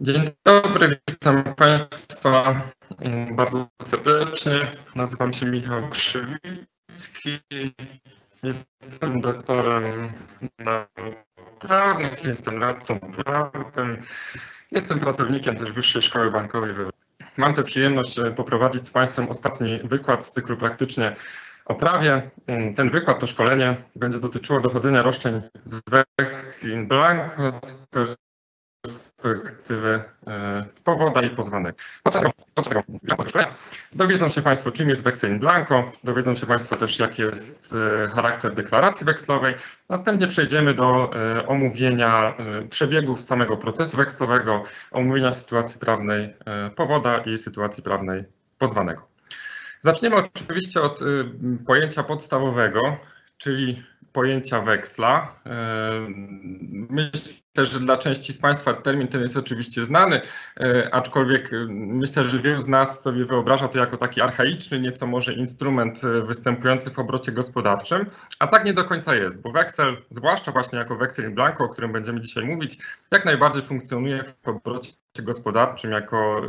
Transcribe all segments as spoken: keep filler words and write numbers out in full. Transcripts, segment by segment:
Dzień dobry, witam Państwa bardzo serdecznie. Nazywam się Michał Krzewicki, jestem doktorem nauk prawnych, jestem radcą prawnym, jestem pracownikiem też Wyższej Szkoły Bankowej. Mam tę przyjemność poprowadzić z Państwem ostatni wykład z cyklu Praktycznie o prawie. Ten wykład, to szkolenie będzie dotyczyło dochodzenia roszczeń z weksli in blanco, perspektywy powoda i pozwanych. Podczas tego, podczas tego dowiedzą się Państwo, czym jest weksel in blanco, dowiedzą się Państwo też, jaki jest charakter deklaracji wekslowej. Następnie przejdziemy do omówienia przebiegów samego procesu wekslowego, omówienia sytuacji prawnej powoda i sytuacji prawnej pozwanego. Zaczniemy oczywiście od pojęcia podstawowego, czyli pojęcia weksla. Myślę, że dla części z Państwa termin ten jest oczywiście znany, aczkolwiek myślę, że wielu z nas sobie wyobraża to jako taki archaiczny, nieco może instrument występujący w obrocie gospodarczym, a tak nie do końca jest, bo weksel, zwłaszcza właśnie jako weksel in blanco, o którym będziemy dzisiaj mówić, jak najbardziej funkcjonuje w obrocie gospodarczym, jako,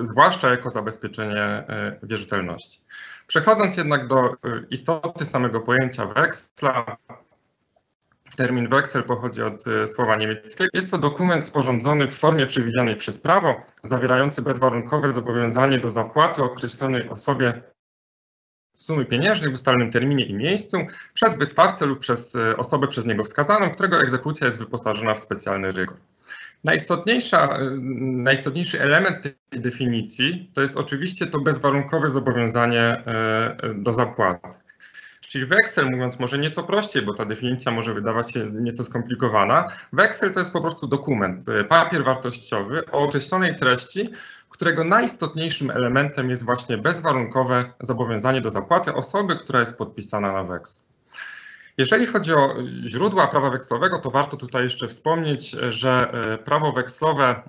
zwłaszcza jako zabezpieczenie wierzytelności. Przechodząc jednak do istoty samego pojęcia weksla, termin weksel pochodzi od słowa niemieckiego. Jest to dokument sporządzony w formie przewidzianej przez prawo, zawierający bezwarunkowe zobowiązanie do zapłaty określonej osobie sumy pieniężnej w ustalonym terminie i miejscu przez wystawcę lub przez osobę przez niego wskazaną, którego egzekucja jest wyposażona w specjalny rygor. Najistotniejsza, najistotniejszy element tej definicji to jest oczywiście to bezwarunkowe zobowiązanie do zapłaty. Czyli weksel, mówiąc może nieco prościej, bo ta definicja może wydawać się nieco skomplikowana, weksel to jest po prostu dokument, papier wartościowy o określonej treści, którego najistotniejszym elementem jest właśnie bezwarunkowe zobowiązanie do zapłaty osoby, która jest podpisana na wekslu. Jeżeli chodzi o źródła prawa wekslowego, to warto tutaj jeszcze wspomnieć, że prawo wekslowe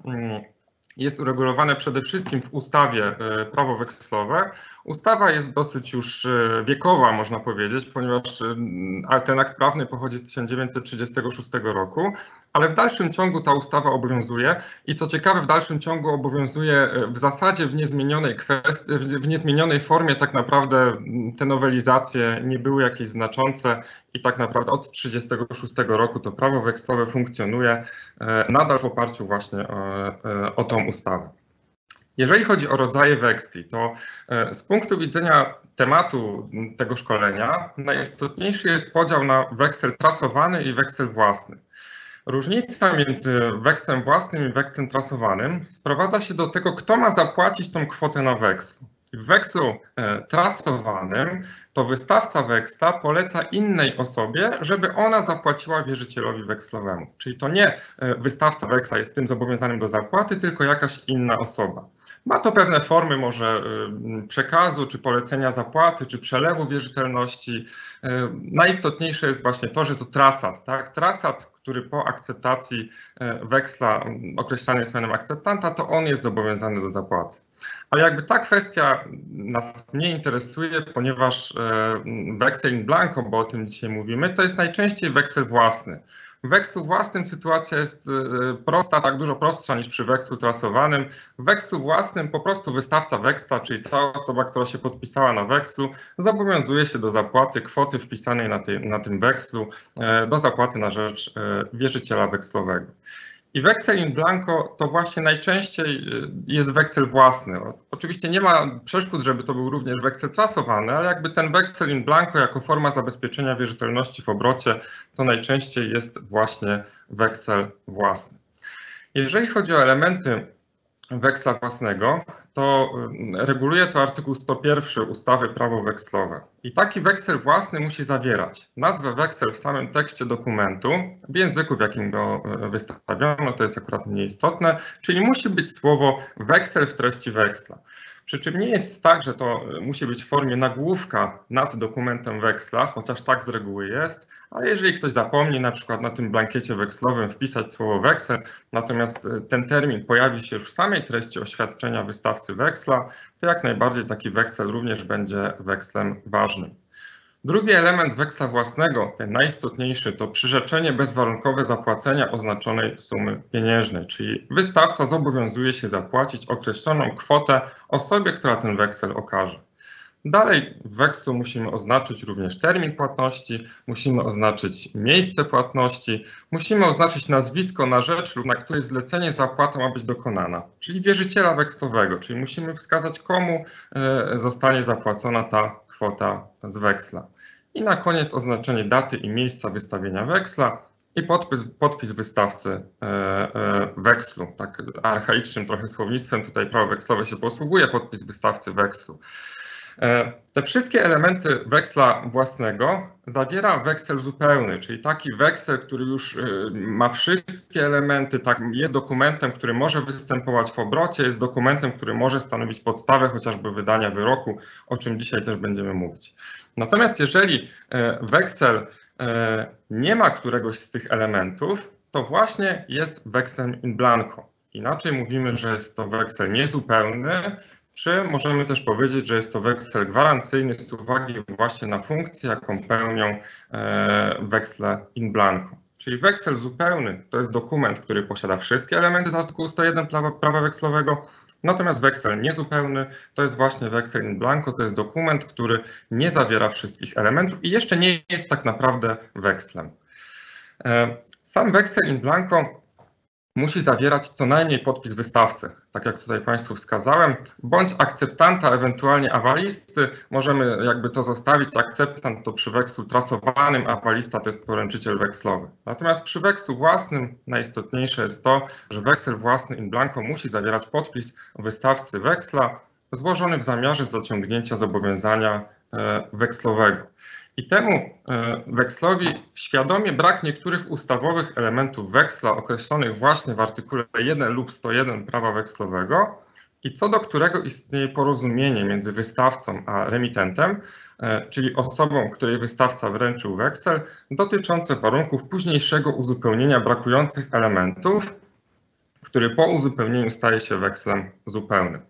jest uregulowane przede wszystkim w ustawie prawo wekslowe. Ustawa jest dosyć już wiekowa, można powiedzieć, ponieważ ten akt prawny pochodzi z tysiąc dziewięćset trzydziestego szóstego roku, ale w dalszym ciągu ta ustawa obowiązuje i co ciekawe, w dalszym ciągu obowiązuje w zasadzie w niezmienionej kwestii, w niezmienionej formie. Tak naprawdę te nowelizacje nie były jakieś znaczące i tak naprawdę od tysiąc dziewięćset trzydziestego szóstego roku to prawo wekslowe funkcjonuje nadal w oparciu właśnie o, o tą ustawę. Jeżeli chodzi o rodzaje weksli, to z punktu widzenia tematu tego szkolenia najistotniejszy jest podział na weksel trasowany i weksel własny. Różnica między wekslem własnym i wekslem trasowanym sprowadza się do tego, kto ma zapłacić tą kwotę na wekslu. W wekslu trasowanym to wystawca weksla poleca innej osobie, żeby ona zapłaciła wierzycielowi wekslowemu. Czyli to nie wystawca weksla jest tym zobowiązanym do zapłaty, tylko jakaś inna osoba. Ma to pewne formy może przekazu, czy polecenia zapłaty, czy przelewu wierzytelności. Najistotniejsze jest właśnie to, że to trasat, tak? Trasat, który po akceptacji weksla określany jest mianem akceptanta, to on jest zobowiązany do zapłaty. Ale jakby ta kwestia nas nie interesuje, ponieważ weksel in blanco, bo o tym dzisiaj mówimy, to jest najczęściej weksel własny. W wekslu własnym sytuacja jest prosta, tak dużo prostsza niż przy wekslu trasowanym. W wekslu własnym po prostu wystawca weksla, czyli ta osoba, która się podpisała na wekslu, zobowiązuje się do zapłaty kwoty wpisanej na, tej, na tym wekslu, do zapłaty na rzecz wierzyciela wekslowego. I weksel in blanco to właśnie najczęściej jest weksel własny. Oczywiście nie ma przeszkód, żeby to był również weksel trasowany, ale jakby ten weksel in blanco jako forma zabezpieczenia wierzytelności w obrocie to najczęściej jest właśnie weksel własny. Jeżeli chodzi o elementy weksla własnego, to reguluje to artykuł sto jeden ustawy prawo wekslowe. I taki weksel własny musi zawierać nazwę weksel w samym tekście dokumentu, w języku, w jakim go wystawiono, to jest akurat mniej istotne, czyli musi być słowo weksel w treści weksla. Przy czym nie jest tak, że to musi być w formie nagłówka nad dokumentem weksla, chociaż tak z reguły jest, ale jeżeli ktoś zapomni na przykład na tym blankiecie wekslowym wpisać słowo weksel, natomiast ten termin pojawi się już w samej treści oświadczenia wystawcy weksla, to jak najbardziej taki weksel również będzie wekslem ważnym. Drugi element weksla własnego, ten najistotniejszy, to przyrzeczenie bezwarunkowe zapłacenia oznaczonej sumy pieniężnej, czyli wystawca zobowiązuje się zapłacić określoną kwotę osobie, która ten weksel okaże. Dalej w wekslu musimy oznaczyć również termin płatności, musimy oznaczyć miejsce płatności, musimy oznaczyć nazwisko na rzecz lub na które zlecenie zapłata ma być dokonana, czyli wierzyciela wekslowego, czyli musimy wskazać, komu zostanie zapłacona ta kwota z weksla. I na koniec oznaczenie daty i miejsca wystawienia weksla i podpis, podpis wystawcy wekslu. Tak archaicznym trochę słownictwem tutaj prawo wekslowe się posługuje, podpis wystawcy wekslu. Te wszystkie elementy weksla własnego zawiera weksel zupełny, czyli taki weksel, który już ma wszystkie elementy, tak, jest dokumentem, który może występować w obrocie, jest dokumentem, który może stanowić podstawę chociażby wydania wyroku, o czym dzisiaj też będziemy mówić. Natomiast jeżeli weksel nie ma któregoś z tych elementów, to właśnie jest wekslem in blanco. Inaczej mówimy, że jest to weksel niezupełny, czy możemy też powiedzieć, że jest to weksel gwarancyjny z uwagi właśnie na funkcję, jaką pełnią weksle in blanco. Czyli weksel zupełny to jest dokument, który posiada wszystkie elementy z artykułu sto jeden prawa, prawa wekslowego, natomiast weksel niezupełny to jest właśnie weksel in blanco, to jest dokument, który nie zawiera wszystkich elementów i jeszcze nie jest tak naprawdę wekslem. Sam weksel in blanco musi zawierać co najmniej podpis wystawcy, tak jak tutaj Państwu wskazałem, bądź akceptanta, ewentualnie awalisty. Możemy jakby to zostawić, akceptant to przy wekslu trasowanym, awalista to jest poręczyciel wekslowy. Natomiast przy wekslu własnym najistotniejsze jest to, że weksel własny in blanco musi zawierać podpis wystawcy weksla złożony w zamiarze zaciągnięcia zobowiązania wekslowego. I temu wekslowi świadomie brak niektórych ustawowych elementów weksla określonych właśnie w artykule jeden lub sto jeden prawa wekslowego i co do którego istnieje porozumienie między wystawcą a remitentem, czyli osobą, której wystawca wręczył weksel, dotyczące warunków późniejszego uzupełnienia brakujących elementów, który po uzupełnieniu staje się wekslem zupełnym.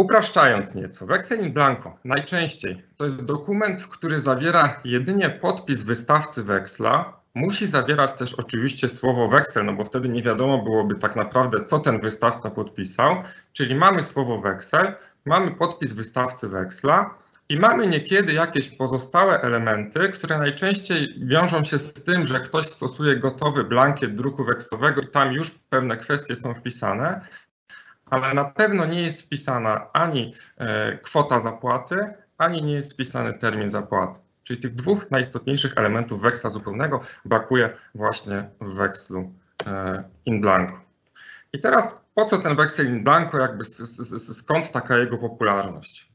Upraszczając nieco, weksel in blanco najczęściej to jest dokument, który zawiera jedynie podpis wystawcy weksla, musi zawierać też oczywiście słowo weksel, no bo wtedy nie wiadomo byłoby tak naprawdę, co ten wystawca podpisał, czyli mamy słowo weksel, mamy podpis wystawcy weksla i mamy niekiedy jakieś pozostałe elementy, które najczęściej wiążą się z tym, że ktoś stosuje gotowy blankiet druku wekslowego i tam już pewne kwestie są wpisane, ale na pewno nie jest wpisana ani kwota zapłaty, ani nie jest wpisany termin zapłaty. Czyli tych dwóch najistotniejszych elementów weksla zupełnego brakuje właśnie w wekslu in blanco. I teraz po co ten weksel in blanco, jakby skąd taka jego popularność?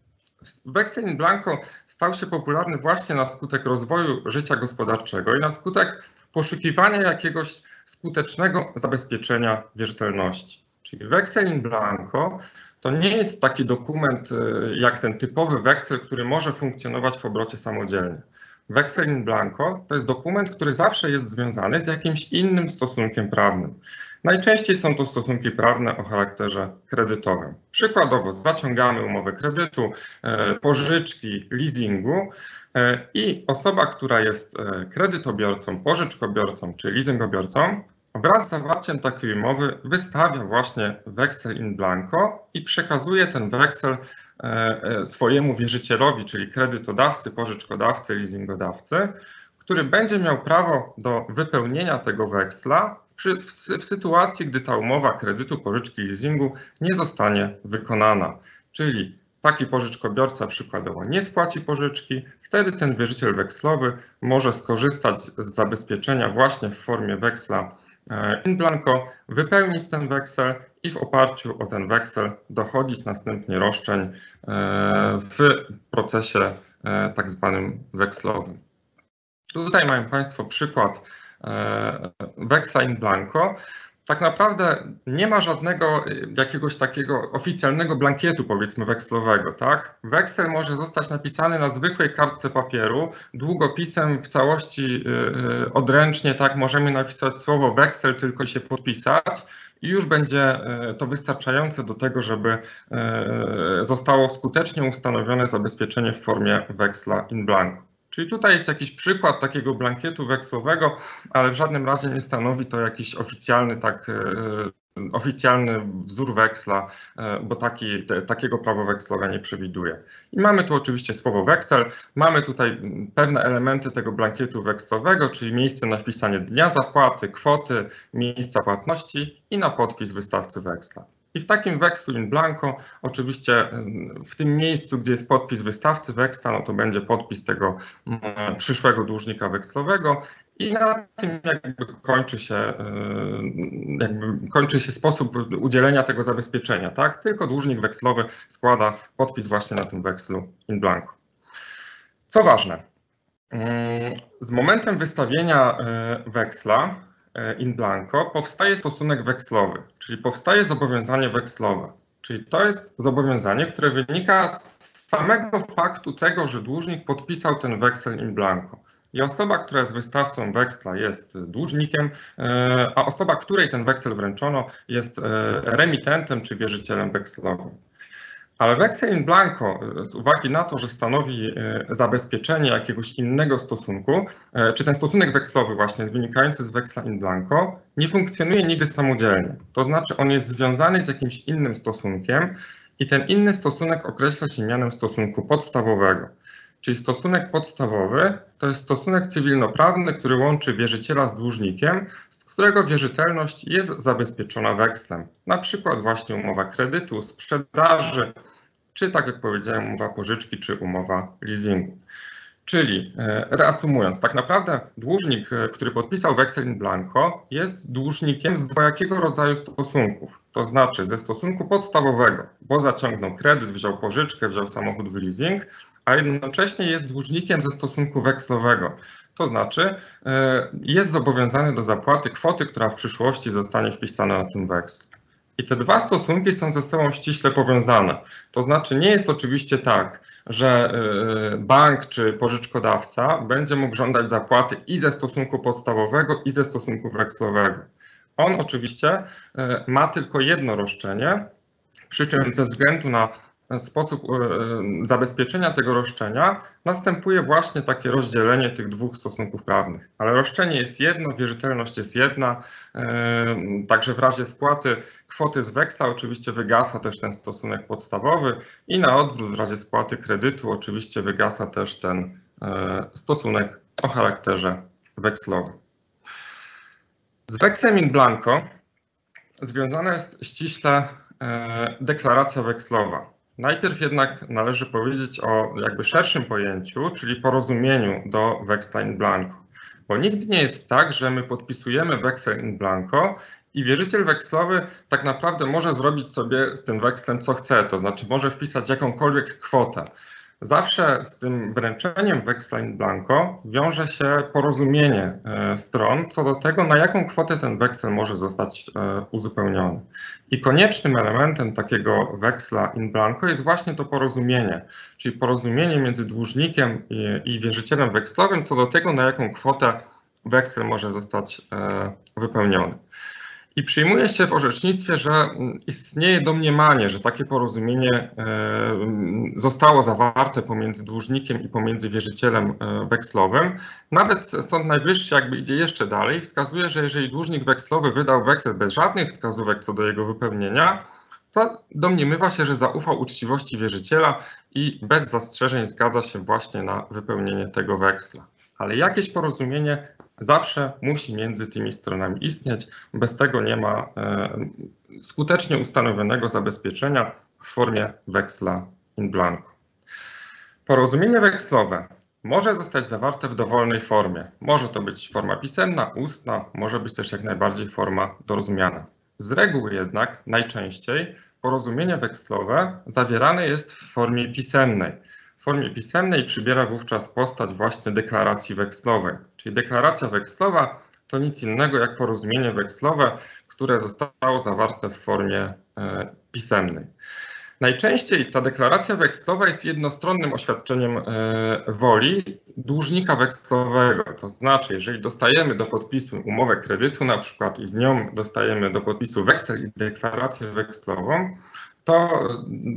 Weksel in blanco stał się popularny właśnie na skutek rozwoju życia gospodarczego i na skutek poszukiwania jakiegoś skutecznego zabezpieczenia wierzytelności. Czyli weksel in blanco to nie jest taki dokument jak ten typowy weksel, który może funkcjonować w obrocie samodzielnie. Weksel in blanco to jest dokument, który zawsze jest związany z jakimś innym stosunkiem prawnym. Najczęściej są to stosunki prawne o charakterze kredytowym. Przykładowo zaciągamy umowę kredytu, pożyczki, leasingu i osoba, która jest kredytobiorcą, pożyczkobiorcą czy leasingobiorcą, wraz z zawarciem takiej umowy wystawia właśnie weksel in blanco i przekazuje ten weksel swojemu wierzycielowi, czyli kredytodawcy, pożyczkodawcy, leasingodawcy, który będzie miał prawo do wypełnienia tego weksla w sytuacji, gdy ta umowa kredytu, pożyczki, leasingu nie zostanie wykonana. Czyli taki pożyczkobiorca przykładowo nie spłaci pożyczki, wtedy ten wierzyciel wekslowy może skorzystać z zabezpieczenia właśnie w formie weksla in blanco, wypełnić ten weksel i w oparciu o ten weksel dochodzić następnie roszczeń w procesie tak zwanym wekslowym. Tutaj mają Państwo przykład weksla in blanco, tak naprawdę nie ma żadnego jakiegoś takiego oficjalnego blankietu, powiedzmy, wekslowego, tak? Weksel może zostać napisany na zwykłej kartce papieru, długopisem w całości yy, odręcznie, tak? Możemy napisać słowo weksel, tylko się podpisać i już będzie to wystarczające do tego, żeby yy, zostało skutecznie ustanowione zabezpieczenie w formie weksla in blanco. Czyli tutaj jest jakiś przykład takiego blankietu wekslowego, ale w żadnym razie nie stanowi to jakiś oficjalny, tak, oficjalny wzór weksla, bo taki, te, takiego prawo wekslowe nie przewiduje. I mamy tu oczywiście słowo weksel, mamy tutaj pewne elementy tego blankietu wekslowego, czyli miejsce na wpisanie dnia zapłaty, kwoty, miejsca płatności i na podpis wystawcy weksla. I w takim wekslu in blanco, oczywiście w tym miejscu, gdzie jest podpis wystawcy weksla, no to będzie podpis tego przyszłego dłużnika wekslowego i na tym jakby kończy się, jakby kończy się sposób udzielenia tego zabezpieczenia, tak? Tylko dłużnik wekslowy składa podpis właśnie na tym wekslu in blanco. Co ważne, z momentem wystawienia weksla in blanco powstaje stosunek wekslowy, czyli powstaje zobowiązanie wekslowe. Czyli to jest zobowiązanie, które wynika z samego faktu tego, że dłużnik podpisał ten weksel in blanco. I osoba, która jest wystawcą weksla, jest dłużnikiem, a osoba, której ten weksel wręczono, jest remitentem czy wierzycielem wekslowym. Ale weksel in blanco, z uwagi na to, że stanowi zabezpieczenie jakiegoś innego stosunku, czy ten stosunek wekslowy właśnie wynikający z weksla in blanco, nie funkcjonuje nigdy samodzielnie. To znaczy on jest związany z jakimś innym stosunkiem i ten inny stosunek określa się mianem stosunku podstawowego. Czyli stosunek podstawowy to jest stosunek cywilnoprawny, który łączy wierzyciela z dłużnikiem, z którego wierzytelność jest zabezpieczona wekslem. Na przykład właśnie umowa kredytu, sprzedaży, czy tak jak powiedziałem, umowa pożyczki, czy umowa leasingu. Czyli reasumując, tak naprawdę dłużnik, który podpisał weksel in blanco, jest dłużnikiem z dwojakiego rodzaju stosunków. To znaczy ze stosunku podstawowego, bo zaciągnął kredyt, wziął pożyczkę, wziął samochód w leasing, a jednocześnie jest dłużnikiem ze stosunku wekslowego. To znaczy jest zobowiązany do zapłaty kwoty, która w przyszłości zostanie wpisana na ten weksel. I te dwa stosunki są ze sobą ściśle powiązane. To znaczy nie jest oczywiście tak, że bank czy pożyczkodawca będzie mógł żądać zapłaty i ze stosunku podstawowego, i ze stosunku wekslowego. On oczywiście ma tylko jedno roszczenie, przy czym ze względu na sposób zabezpieczenia tego roszczenia następuje właśnie takie rozdzielenie tych dwóch stosunków prawnych. Ale roszczenie jest jedno, wierzytelność jest jedna, także w razie spłaty kwoty z weksla oczywiście wygasa też ten stosunek podstawowy i na odwrót w razie spłaty kredytu oczywiście wygasa też ten stosunek o charakterze wekslowym. Z wekslem in blanco związana jest ściśle deklaracja wekslowa. Najpierw jednak należy powiedzieć o jakby szerszym pojęciu, czyli porozumieniu do weksla in blanco. Bo nigdy nie jest tak, że my podpisujemy weksel in blanco i wierzyciel wekslowy tak naprawdę może zrobić sobie z tym wekslem co chce, to znaczy może wpisać jakąkolwiek kwotę. Zawsze z tym wręczeniem weksla in blanco wiąże się porozumienie stron co do tego, na jaką kwotę ten weksel może zostać uzupełniony. I koniecznym elementem takiego weksla in blanco jest właśnie to porozumienie, czyli porozumienie między dłużnikiem i wierzycielem wekslowym co do tego, na jaką kwotę weksel może zostać wypełniony. I przyjmuje się w orzecznictwie, że istnieje domniemanie, że takie porozumienie zostało zawarte pomiędzy dłużnikiem i pomiędzy wierzycielem wekslowym. Nawet Sąd Najwyższy jakby idzie jeszcze dalej, wskazuje, że jeżeli dłużnik wekslowy wydał weksel bez żadnych wskazówek co do jego wypełnienia, to domniemywa się, że zaufał uczciwości wierzyciela i bez zastrzeżeń zgadza się właśnie na wypełnienie tego weksla. Ale jakieś porozumienie zawsze musi między tymi stronami istnieć. Bez tego nie ma skutecznie ustanowionego zabezpieczenia w formie weksla in blanco. Porozumienie wekslowe może zostać zawarte w dowolnej formie. Może to być forma pisemna, ustna, może być też jak najbardziej forma dorozumiana. Z reguły jednak najczęściej porozumienie wekslowe zawierane jest w formie pisemnej. W formie pisemnej przybiera wówczas postać właśnie deklaracji wekslowej. Czyli deklaracja wekslowa to nic innego jak porozumienie wekslowe, które zostało zawarte w formie pisemnej. Najczęściej ta deklaracja wekslowa jest jednostronnym oświadczeniem woli dłużnika wekslowego. To znaczy, jeżeli dostajemy do podpisu umowę kredytu na przykład i z nią dostajemy do podpisu weksel i deklarację wekslową, to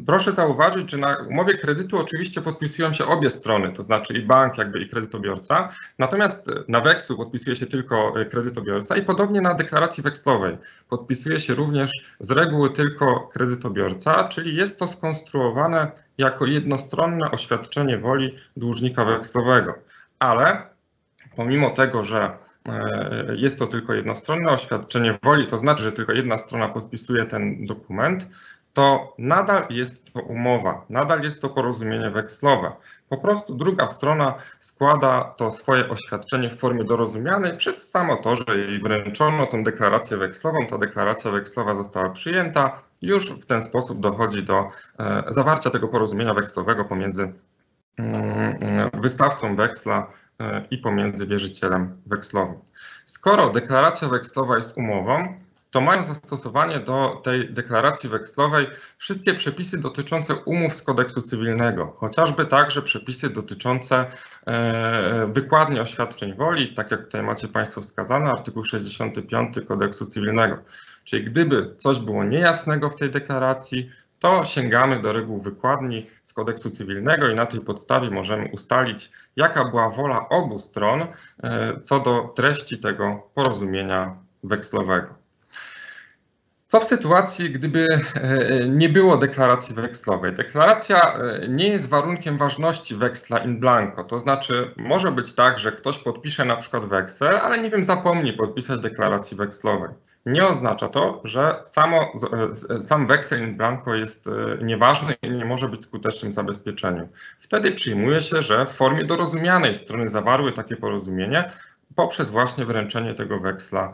proszę zauważyć, że na umowie kredytu oczywiście podpisują się obie strony, to znaczy i bank jakby i kredytobiorca, natomiast na wekslu podpisuje się tylko kredytobiorca i podobnie na deklaracji wekslowej podpisuje się również z reguły tylko kredytobiorca, czyli jest to skonstruowane jako jednostronne oświadczenie woli dłużnika wekslowego, ale pomimo tego, że jest to tylko jednostronne oświadczenie woli, to znaczy, że tylko jedna strona podpisuje ten dokument, to nadal jest to umowa, nadal jest to porozumienie wekslowe. Po prostu druga strona składa to swoje oświadczenie w formie dorozumianej przez samo to, że jej wręczono tą deklarację wekslową, ta deklaracja wekslowa została przyjęta. Już w ten sposób dochodzi do zawarcia tego porozumienia wekslowego pomiędzy wystawcą weksla i pomiędzy wierzycielem wekslowym. Skoro deklaracja wekslowa jest umową, to mają zastosowanie do tej deklaracji wekslowej wszystkie przepisy dotyczące umów z kodeksu cywilnego, chociażby także przepisy dotyczące wykładni oświadczeń woli, tak jak tutaj macie Państwo wskazane, artykuł sześćdziesiąty piąty kodeksu cywilnego. Czyli gdyby coś było niejasnego w tej deklaracji, to sięgamy do reguł wykładni z kodeksu cywilnego i na tej podstawie możemy ustalić, jaka była wola obu stron co do treści tego porozumienia wekslowego. Co w sytuacji, gdyby nie było deklaracji wekslowej? Deklaracja nie jest warunkiem ważności weksla in blanco, to znaczy może być tak, że ktoś podpisze na przykład weksel, ale nie wiem, zapomni podpisać deklaracji wekslowej. Nie oznacza to, że samo, sam weksel in blanco jest nieważny i nie może być skutecznym zabezpieczeniem. Wtedy przyjmuje się, że w formie dorozumianej strony zawarły takie porozumienie, poprzez właśnie wręczenie tego weksla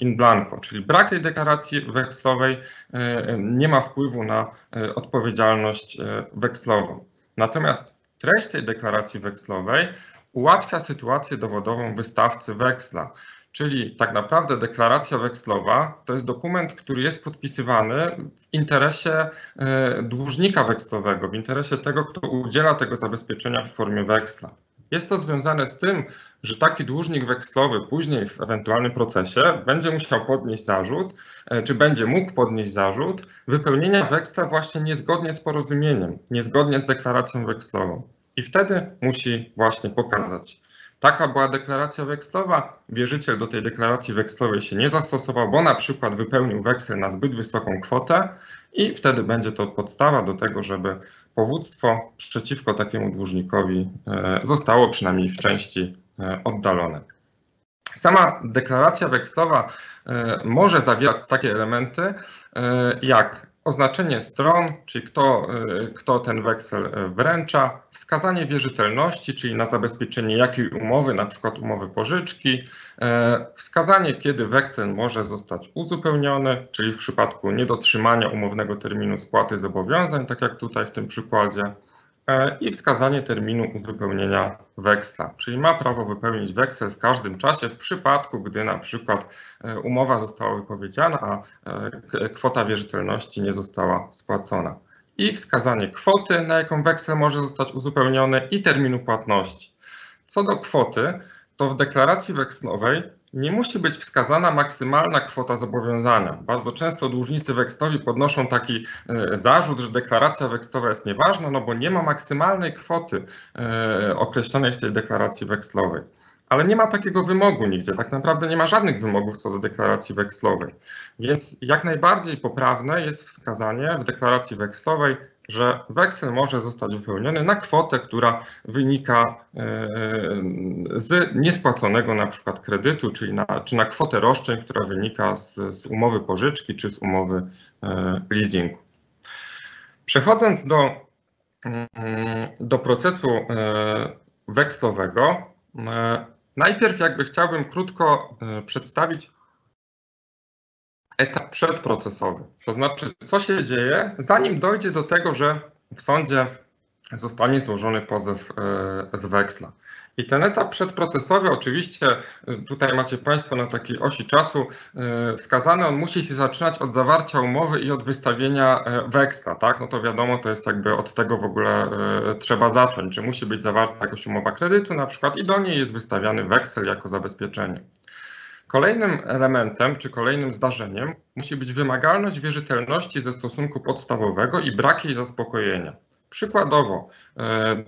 in blanco, czyli brak tej deklaracji wekslowej nie ma wpływu na odpowiedzialność wekslową. Natomiast treść tej deklaracji wekslowej ułatwia sytuację dowodową wystawcy weksla, czyli tak naprawdę deklaracja wekslowa to jest dokument, który jest podpisywany w interesie dłużnika wekslowego, w interesie tego, kto udziela tego zabezpieczenia w formie weksla. Jest to związane z tym, że taki dłużnik wekslowy później w ewentualnym procesie będzie musiał podnieść zarzut, czy będzie mógł podnieść zarzut wypełnienia weksla właśnie niezgodnie z porozumieniem, niezgodnie z deklaracją wekslową. I wtedy musi właśnie pokazać. Taka była deklaracja wekslowa, wierzyciel do tej deklaracji wekslowej się nie zastosował, bo na przykład wypełnił weksel na zbyt wysoką kwotę i wtedy będzie to podstawa do tego, żeby powództwo przeciwko takiemu dłużnikowi zostało przynajmniej w części oddalone. Sama deklaracja wekslowa może zawierać takie elementy jak oznaczenie stron, czyli kto, kto ten weksel wręcza, wskazanie wierzytelności, czyli na zabezpieczenie jakiej umowy, na przykład umowy pożyczki, wskazanie, kiedy weksel może zostać uzupełniony, czyli w przypadku niedotrzymania umownego terminu spłaty zobowiązań, tak jak tutaj w tym przykładzie, i wskazanie terminu uzupełnienia weksla, czyli ma prawo wypełnić weksel w każdym czasie w przypadku, gdy na przykład umowa została wypowiedziana, a kwota wierzytelności nie została spłacona. I wskazanie kwoty, na jaką weksel może zostać uzupełniony i terminu płatności. Co do kwoty, to w deklaracji wekslowej nie musi być wskazana maksymalna kwota zobowiązania. Bardzo często dłużnicy wekslowi podnoszą taki zarzut, że deklaracja wekslowa jest nieważna, no bo nie ma maksymalnej kwoty określonej w tej deklaracji wekslowej. Ale nie ma takiego wymogu nigdzie, tak naprawdę nie ma żadnych wymogów co do deklaracji wekslowej. Więc jak najbardziej poprawne jest wskazanie w deklaracji wekslowej, że weksel może zostać wypełniony na kwotę, która wynika z niespłaconego na przykład kredytu, czyli na, czy na kwotę roszczeń, która wynika z, z umowy pożyczki czy z umowy leasingu. Przechodząc do, do procesu wekslowego, najpierw jakby chciałbym krótko przedstawić etap przedprocesowy, to znaczy co się dzieje, zanim dojdzie do tego, że w sądzie zostanie złożony pozew z weksla. I ten etap przedprocesowy, oczywiście tutaj macie Państwo na takiej osi czasu wskazany, on musi się zaczynać od zawarcia umowy i od wystawienia weksla, tak? No to wiadomo, to jest jakby od tego w ogóle trzeba zacząć, czy musi być zawarta jakaś umowa kredytu na przykład i do niej jest wystawiany weksel jako zabezpieczenie. Kolejnym elementem, czy kolejnym zdarzeniem musi być wymagalność wierzytelności ze stosunku podstawowego i brak jej zaspokojenia. Przykładowo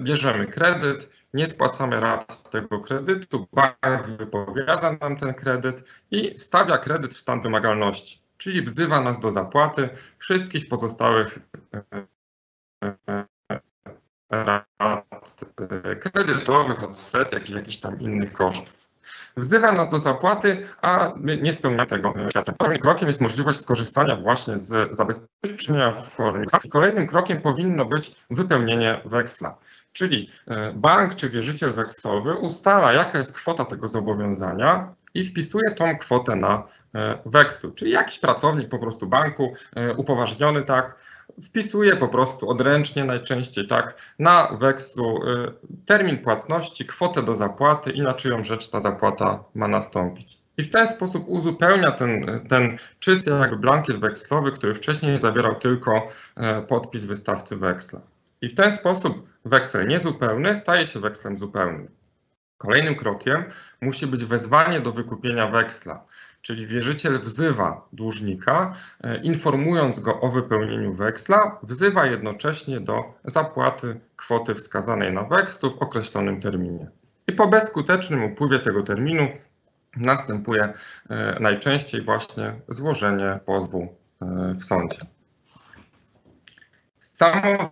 bierzemy kredyt, nie spłacamy rat z tego kredytu, bank wypowiada nam ten kredyt i stawia kredyt w stan wymagalności, czyli wzywa nas do zapłaty wszystkich pozostałych rat kredytowych, odsetek i jakichś tam innych kosztów. Wzywa nas do zapłaty, a nie spełnia tego świadczenia. Kolejnym krokiem jest możliwość skorzystania właśnie z zabezpieczenia w formie. Kolejnym krokiem powinno być wypełnienie weksla. Czyli bank czy wierzyciel wekslowy ustala, jaka jest kwota tego zobowiązania i wpisuje tą kwotę na wekslu. Czyli jakiś pracownik po prostu banku upoważniony, tak, wpisuje po prostu odręcznie najczęściej, tak, na wekslu termin płatności, kwotę do zapłaty i na czyją rzecz ta zapłata ma nastąpić. I w ten sposób uzupełnia ten, ten czysty jakby blankiet wekslowy, który wcześniej zawierał tylko podpis wystawcy weksla. I w ten sposób weksel niezupełny staje się wekslem zupełnym. Kolejnym krokiem musi być wezwanie do wykupienia weksla, czyli wierzyciel wzywa dłużnika, informując go o wypełnieniu weksla, wzywa jednocześnie do zapłaty kwoty wskazanej na wekslu w określonym terminie. I po bezskutecznym upływie tego terminu następuje najczęściej właśnie złożenie pozwu w sądzie. Samo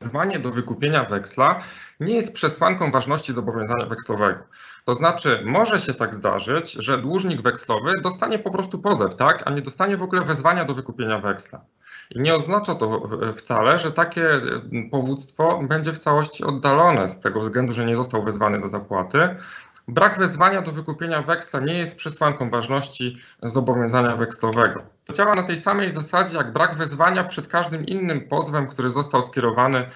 wezwanie do wykupienia weksla nie jest przesłanką ważności zobowiązania wekslowego. To znaczy może się tak zdarzyć, że dłużnik wekslowy dostanie po prostu pozew, tak, a nie dostanie w ogóle wezwania do wykupienia weksla. I nie oznacza to wcale, że takie powództwo będzie w całości oddalone z tego względu, że nie został wezwany do zapłaty. Brak wezwania do wykupienia weksla nie jest przesłanką ważności zobowiązania wekslowego. To działa na tej samej zasadzie jak brak wezwania przed każdym innym pozwem, który został skierowany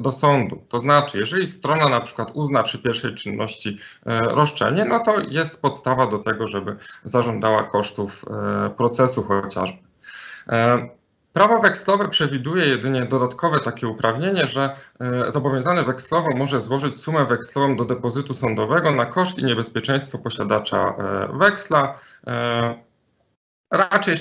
do sądu. To znaczy, jeżeli strona na przykład uzna przy pierwszej czynności roszczenie, no to jest podstawa do tego, żeby zażądała kosztów procesu chociażby. Prawo wekslowe przewiduje jedynie dodatkowe takie uprawnienie, że zobowiązany wekslowo może złożyć sumę wekslową do depozytu sądowego na koszt i niebezpieczeństwo posiadacza weksla. Raczej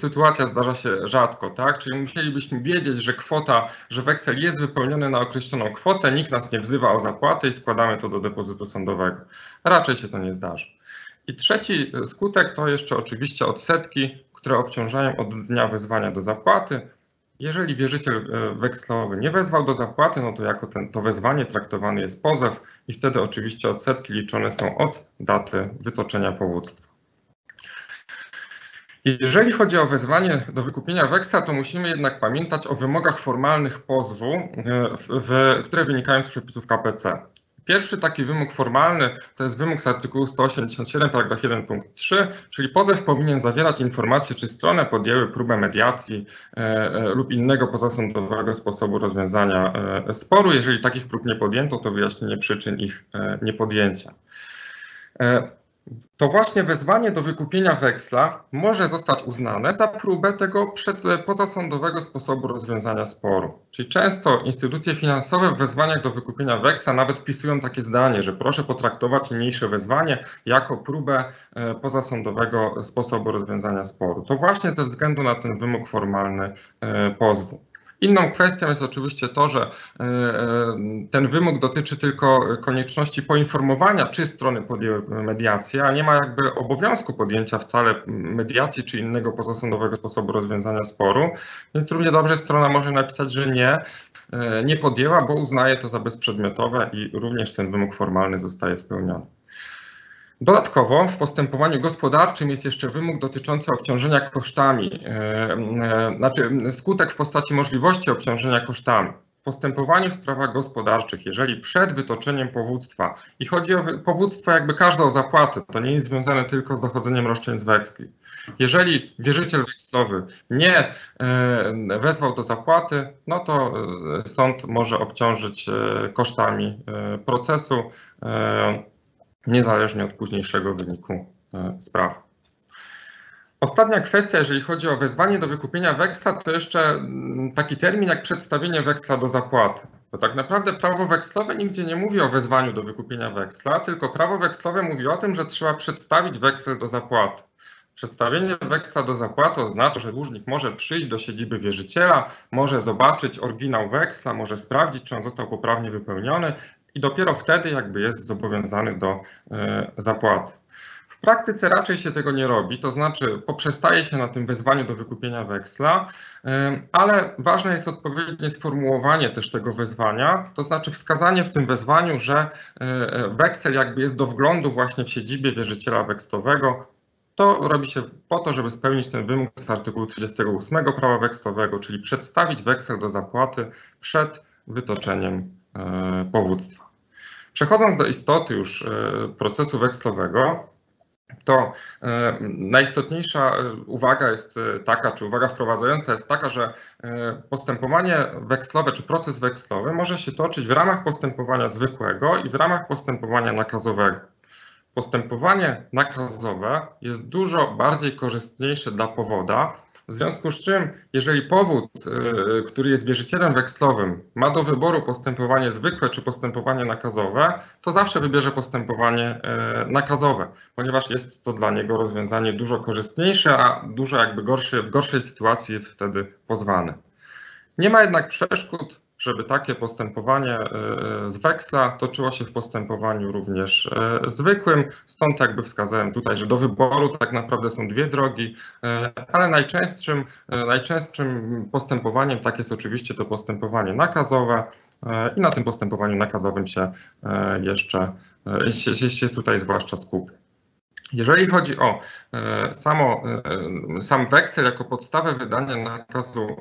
sytuacja zdarza się rzadko, tak? Czyli musielibyśmy wiedzieć, że kwota, że weksel jest wypełniony na określoną kwotę, nikt nas nie wzywa o zapłatę i składamy to do depozytu sądowego. Raczej się to nie zdarzy. I trzeci skutek to jeszcze oczywiście odsetki, które obciążają od dnia wezwania do zapłaty. Jeżeli wierzyciel wekslowy nie wezwał do zapłaty, no to jako ten, to wezwanie traktowany jest pozew i wtedy oczywiście odsetki liczone są od daty wytoczenia powództwa. Jeżeli chodzi o wezwanie do wykupienia weksla, to musimy jednak pamiętać o wymogach formalnych pozwu, w, które wynikają z przepisów K P C. Pierwszy taki wymóg formalny to jest wymóg z artykułu sto osiemdziesiąt siedem, paragraf jeden, punkt trzy, czyli pozew powinien zawierać informacje, czy strony podjęły próbę mediacji lub innego pozasądowego sposobu rozwiązania sporu. Jeżeli takich prób nie podjęto, to wyjaśnienie przyczyn ich niepodjęcia. To właśnie wezwanie do wykupienia weksla może zostać uznane za próbę tego pozasądowego sposobu rozwiązania sporu. Czyli często instytucje finansowe w wezwaniach do wykupienia weksla nawet wpisują takie zdanie, że proszę potraktować niniejsze wezwanie jako próbę pozasądowego sposobu rozwiązania sporu. To właśnie ze względu na ten wymóg formalny pozwu. Inną kwestią jest oczywiście to, że ten wymóg dotyczy tylko konieczności poinformowania, czy strony podjęły mediację, a nie ma jakby obowiązku podjęcia wcale mediacji czy innego pozasądowego sposobu rozwiązania sporu, więc równie dobrze strona może napisać, że nie, nie podjęła, bo uznaje to za bezprzedmiotowe i również ten wymóg formalny zostaje spełniony. Dodatkowo w postępowaniu gospodarczym jest jeszcze wymóg dotyczący obciążenia kosztami, znaczy skutek w postaci możliwości obciążenia kosztami. postępowaniu w sprawach gospodarczych, jeżeli przed wytoczeniem powództwa, i chodzi o powództwo jakby każde o zapłatę, to nie jest związane tylko z dochodzeniem roszczeń z weksli. Jeżeli wierzyciel wekslowy nie wezwał do zapłaty, no to sąd może obciążyć kosztami procesu niezależnie od późniejszego wyniku sprawy. Ostatnia kwestia, jeżeli chodzi o wezwanie do wykupienia weksla, to jeszcze taki termin jak przedstawienie weksla do zapłaty. Bo tak naprawdę prawo wekslowe nigdzie nie mówi o wezwaniu do wykupienia weksla, tylko prawo wekslowe mówi o tym, że trzeba przedstawić weksel do zapłaty. Przedstawienie weksla do zapłaty oznacza, że dłużnik może przyjść do siedziby wierzyciela, może zobaczyć oryginał weksla, może sprawdzić, czy on został poprawnie wypełniony i dopiero wtedy jakby jest zobowiązany do zapłaty. W praktyce raczej się tego nie robi, to znaczy poprzestaje się na tym wezwaniu do wykupienia weksla, ale ważne jest odpowiednie sformułowanie też tego wezwania, to znaczy wskazanie w tym wezwaniu, że weksel jakby jest do wglądu właśnie w siedzibie wierzyciela wekslowego. To robi się po to, żeby spełnić ten wymóg z artykułu trzydziestego ósmego prawa wekslowego, czyli przedstawić weksel do zapłaty przed wytoczeniem powództwa. Przechodząc do istoty już procesu wekslowego, to najistotniejsza uwaga jest taka, czy uwaga wprowadzająca jest taka, że postępowanie wekslowe czy proces wekslowy może się toczyć w ramach postępowania zwykłego i w ramach postępowania nakazowego. Postępowanie nakazowe jest dużo bardziej korzystniejsze dla powoda, w związku z czym, jeżeli powód, który jest wierzycielem wekslowym, ma do wyboru postępowanie zwykłe czy postępowanie nakazowe, to zawsze wybierze postępowanie nakazowe, ponieważ jest to dla niego rozwiązanie dużo korzystniejsze, a dużo jakby gorszy, w gorszej sytuacji jest wtedy pozwany. Nie ma jednak przeszkód, żeby takie postępowanie z weksla toczyło się w postępowaniu również zwykłym. Stąd jakby wskazałem tutaj, że do wyboru tak naprawdę są dwie drogi, ale najczęstszym, najczęstszym postępowaniem tak jest oczywiście to postępowanie nakazowe i na tym postępowaniu nakazowym się jeszcze się, się tutaj zwłaszcza skupię. Jeżeli chodzi o samo, sam weksel jako podstawę wydania nakazu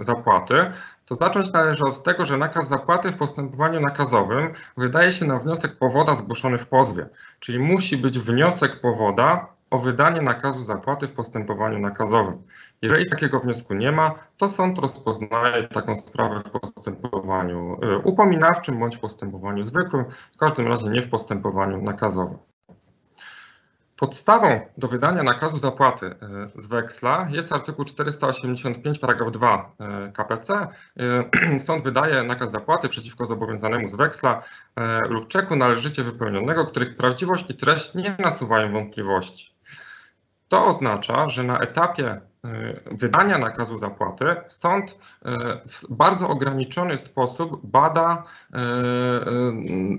zapłaty, to zacząć należy od tego, że nakaz zapłaty w postępowaniu nakazowym wydaje się na wniosek powoda zgłoszony w pozwie, czyli musi być wniosek powoda o wydanie nakazu zapłaty w postępowaniu nakazowym. Jeżeli takiego wniosku nie ma, to sąd rozpoznaje taką sprawę w postępowaniu upominawczym bądź w postępowaniu zwykłym, w każdym razie nie w postępowaniu nakazowym. Podstawą do wydania nakazu zapłaty z weksla jest artykuł czterysta osiemdziesiąt pięć paragraf dwa K P C. Sąd wydaje nakaz zapłaty przeciwko zobowiązanemu z weksla lub czeku należycie wypełnionego, których prawdziwość i treść nie nasuwają wątpliwości. To oznacza, że na etapie wydania nakazu zapłaty sąd w bardzo ograniczony sposób bada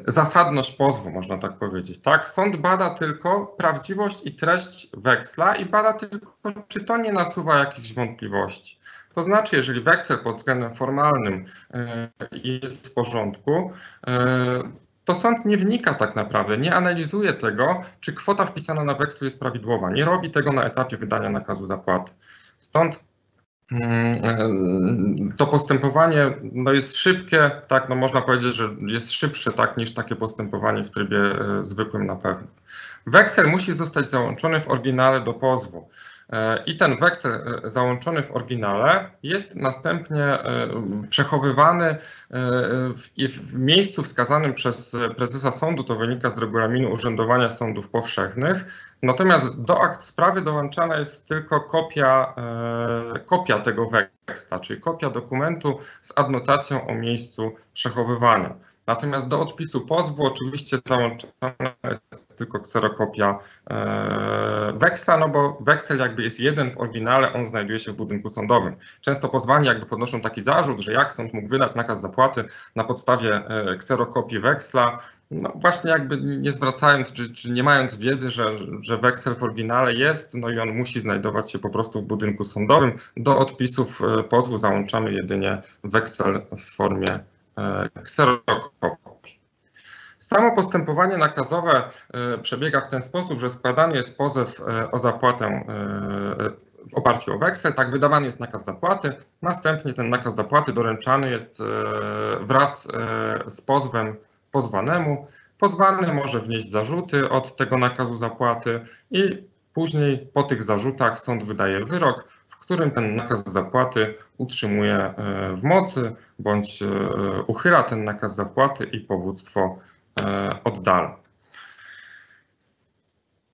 zasadność pozwu, można tak powiedzieć. Tak? Sąd bada tylko prawdziwość i treść weksla i bada tylko, czy to nie nasuwa jakichś wątpliwości. To znaczy, jeżeli weksel pod względem formalnym jest w porządku, to sąd nie wnika tak naprawdę, nie analizuje tego, czy kwota wpisana na wekslu jest prawidłowa. Nie robi tego na etapie wydania nakazu zapłaty. Stąd to postępowanie no jest szybkie, tak, no można powiedzieć, że jest szybsze tak, niż takie postępowanie w trybie zwykłym na pewno. Weksel musi zostać załączony w oryginale do pozwu. I ten weksel załączony w oryginale jest następnie przechowywany w miejscu wskazanym przez prezesa sądu, to wynika z regulaminu urzędowania sądów powszechnych, natomiast do akt sprawy dołączana jest tylko kopia, kopia tego weksla, czyli kopia dokumentu z adnotacją o miejscu przechowywania. Natomiast do odpisu pozwu oczywiście załączana jest tylko kserokopia weksla, no bo weksel jakby jest jeden w oryginale, on znajduje się w budynku sądowym. Często pozwani jakby podnoszą taki zarzut, że jak sąd mógł wydać nakaz zapłaty na podstawie kserokopii weksla, no właśnie jakby nie zwracając, czy, czy nie mając wiedzy, że, że weksel w oryginale jest, no i on musi znajdować się po prostu w budynku sądowym. Do odpisów pozwu załączamy jedynie weksel w formie kserokopii. Samo postępowanie nakazowe przebiega w ten sposób, że składany jest pozew o zapłatę w oparciu o weksel, tak, wydawany jest nakaz zapłaty, następnie ten nakaz zapłaty doręczany jest wraz z pozwem pozwanemu. Pozwany może wnieść zarzuty od tego nakazu zapłaty i później po tych zarzutach sąd wydaje wyrok, w którym ten nakaz zapłaty utrzymuje w mocy bądź uchyla ten nakaz zapłaty i powództwo oddala.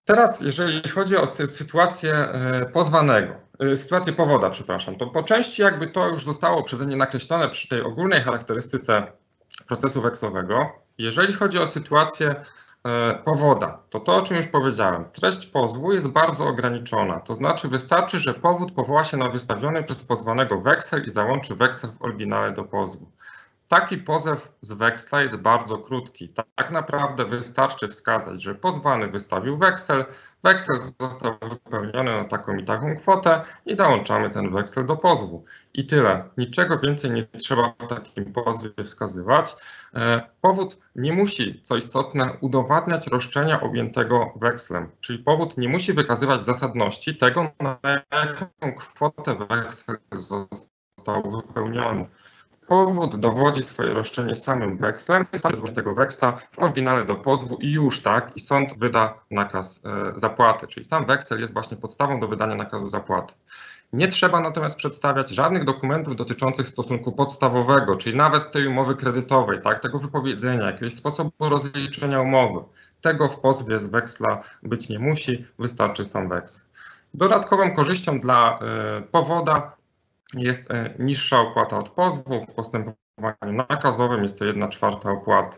Teraz, jeżeli chodzi o sytuację pozwanego, sytuację powoda, przepraszam, to po części jakby to już zostało przeze mnie nakreślone przy tej ogólnej charakterystyce procesu wekslowego. Jeżeli chodzi o sytuację powoda, to to, o czym już powiedziałem, treść pozwu jest bardzo ograniczona, to znaczy wystarczy, że powód powoła się na wystawiony przez pozwanego weksel i załączy weksel w oryginale do pozwu. Taki pozew z weksla jest bardzo krótki. Tak naprawdę wystarczy wskazać, że pozwany wystawił weksel, weksel został wypełniony na taką i taką kwotę i załączamy ten weksel do pozwu. I tyle. Niczego więcej nie trzeba w takim pozwie wskazywać. Powód nie musi, co istotne, udowadniać roszczenia objętego wekslem, czyli powód nie musi wykazywać zasadności tego, na jaką kwotę weksel został wypełniony. Powód dowodzi swoje roszczenie samym wekslem, wystarczy tego weksla w oryginale do pozwu i już, tak, i sąd wyda nakaz zapłaty, czyli sam weksel jest właśnie podstawą do wydania nakazu zapłaty. Nie trzeba natomiast przedstawiać żadnych dokumentów dotyczących stosunku podstawowego, czyli nawet tej umowy kredytowej, tak, tego wypowiedzenia, jakiegoś sposobu rozliczenia umowy. Tego w pozwie z weksla być nie musi, wystarczy sam weksel. Dodatkową korzyścią dla powoda jest niższa opłata od pozwu, w postępowaniu nakazowym jest to jedna czwarta opłaty.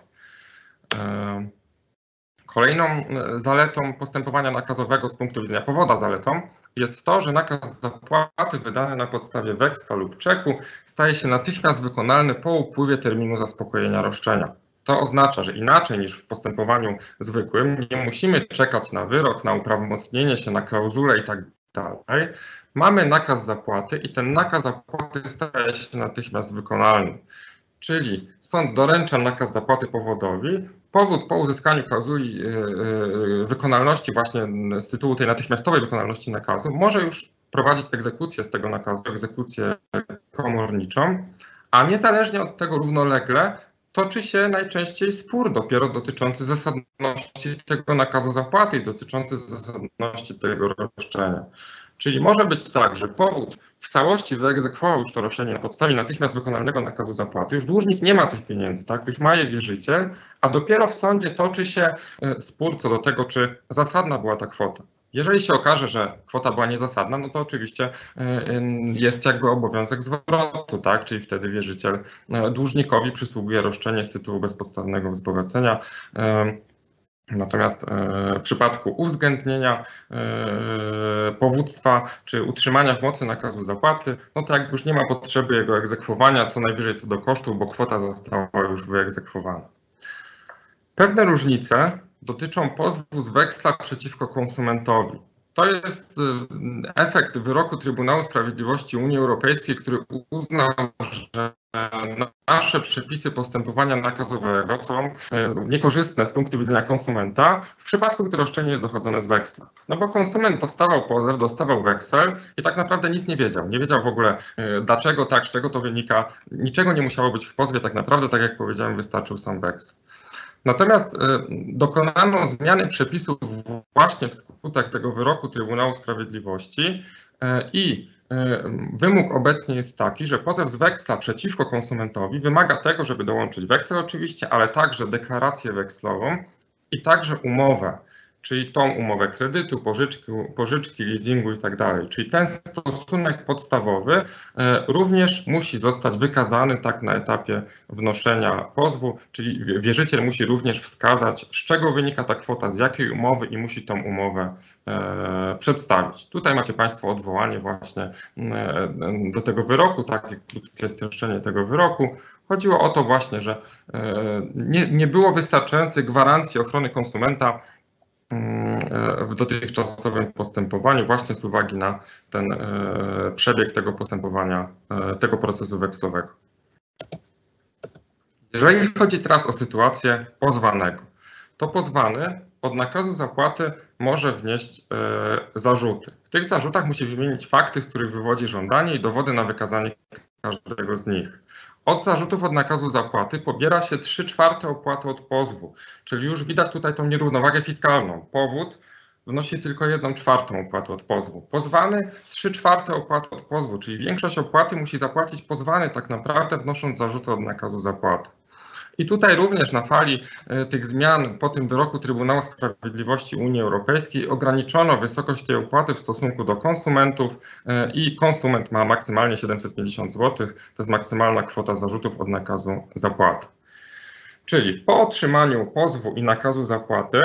Kolejną zaletą postępowania nakazowego z punktu widzenia powoda zaletą jest to, że nakaz zapłaty wydany na podstawie weksla lub czeku staje się natychmiast wykonalny po upływie terminu zaspokojenia roszczenia. To oznacza, że inaczej niż w postępowaniu zwykłym nie musimy czekać na wyrok, na uprawomocnienie się, na klauzulę i tak dalej. Mamy nakaz zapłaty i ten nakaz zapłaty staje się natychmiast wykonalny. Czyli sąd doręcza nakaz zapłaty powodowi. Powód po uzyskaniu klauzuli wykonalności właśnie z tytułu tej natychmiastowej wykonalności nakazu może już prowadzić egzekucję z tego nakazu, egzekucję komorniczą, a niezależnie od tego równolegle toczy się najczęściej spór dopiero dotyczący zasadności tego nakazu zapłaty i dotyczący zasadności tego roszczenia. Czyli może być tak, że powód w całości wyegzekwował już to roszczenie na podstawie natychmiast wykonalnego nakazu zapłaty. Już dłużnik nie ma tych pieniędzy, tak? Już ma je wierzyciel, a dopiero w sądzie toczy się spór co do tego, czy zasadna była ta kwota. Jeżeli się okaże, że kwota była niezasadna, no to oczywiście jest jakby obowiązek zwrotu, tak? Czyli wtedy wierzyciel dłużnikowi przysługuje roszczenie z tytułu bezpodstawnego wzbogacenia. Natomiast w przypadku uwzględnienia powództwa czy utrzymania w mocy nakazu zapłaty, no to jakby już nie ma potrzeby jego egzekwowania, co najwyżej co do kosztów, bo kwota została już wyegzekwowana. Pewne różnice dotyczą pozwu z weksla przeciwko konsumentowi. To jest efekt wyroku Trybunału Sprawiedliwości Unii Europejskiej, który uznał, że nasze przepisy postępowania nakazowego są niekorzystne z punktu widzenia konsumenta w przypadku, gdy roszczenie jest dochodzone z weksla. No bo konsument dostawał pozew, dostawał weksel i tak naprawdę nic nie wiedział. Nie wiedział w ogóle dlaczego tak, z czego to wynika. Niczego nie musiało być w pozwie, tak naprawdę, tak jak powiedziałem, wystarczył sam weksel. Natomiast dokonano zmiany przepisów właśnie wskutek tego wyroku Trybunału Sprawiedliwości i wymóg obecnie jest taki, że pozew z weksla przeciwko konsumentowi wymaga tego, żeby dołączyć weksel oczywiście, ale także deklarację wekslową i także umowę, czyli tą umowę kredytu, pożyczki, pożyczki leasingu i tak dalej. Czyli ten stosunek podstawowy również musi zostać wykazany tak na etapie wnoszenia pozwu, czyli wierzyciel musi również wskazać, z czego wynika ta kwota, z jakiej umowy i musi tą umowę przedstawić. Tutaj macie Państwo odwołanie właśnie do tego wyroku, takie krótkie streszczenie tego wyroku. Chodziło o to właśnie, że nie, nie było wystarczającej gwarancji ochrony konsumenta w dotychczasowym postępowaniu właśnie z uwagi na ten przebieg tego postępowania, tego procesu wekslowego. Jeżeli chodzi teraz o sytuację pozwanego, to pozwany od nakazu zapłaty może wnieść zarzuty. W tych zarzutach musi wymienić fakty, z których wywodzi żądanie i dowody na wykazanie każdego z nich. Od zarzutów od nakazu zapłaty pobiera się trzy czwarte opłaty od pozwu, czyli już widać tutaj tą nierównowagę fiskalną. Powód wnosi tylko jedną czwartą opłaty od pozwu. Pozwany trzy czwarte opłaty od pozwu, czyli większość opłaty musi zapłacić pozwany tak naprawdę wnosząc zarzuty od nakazu zapłaty. I tutaj również na fali tych zmian po tym wyroku Trybunału Sprawiedliwości Unii Europejskiej ograniczono wysokość tej opłaty w stosunku do konsumentów i konsument ma maksymalnie siedemset pięćdziesiąt złotych, to jest maksymalna kwota zarzutów od nakazu zapłaty. Czyli po otrzymaniu pozwu i nakazu zapłaty